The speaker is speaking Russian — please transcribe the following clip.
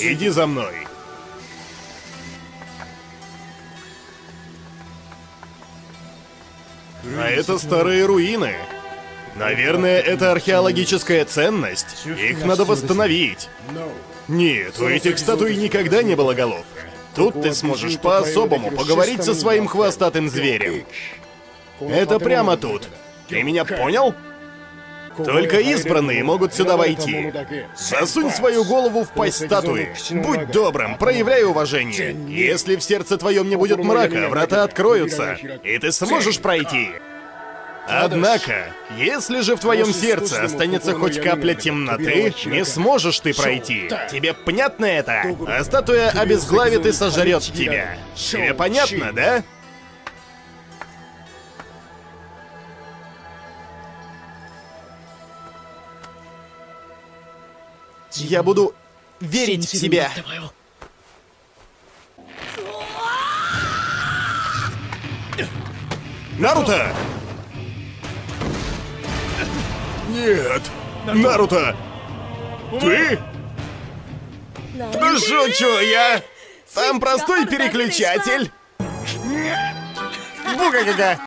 Иди за мной. А это старые руины. Наверное, это археологическая ценность. Их надо восстановить. Нет, у этих статуй никогда не было голов. Тут ты сможешь по-особому поговорить со своим хвостатым зверем. Это прямо тут. Ты меня понял? Только избранные могут сюда войти. Засунь свою голову в пасть статуи. Будь добрым, проявляй уважение. Если в сердце твоем не будет мрака, врата откроются, и ты сможешь пройти. Однако, если же в твоем сердце останется хоть капля темноты, не сможешь ты пройти. Тебе понятно это? А статуя обезглавит и сожрет тебя. Тебе понятно, да? Я буду верить в себя. Наруто! Нет! Наруто! Ты? Шучу я! Там простой переключатель! Буга-гага!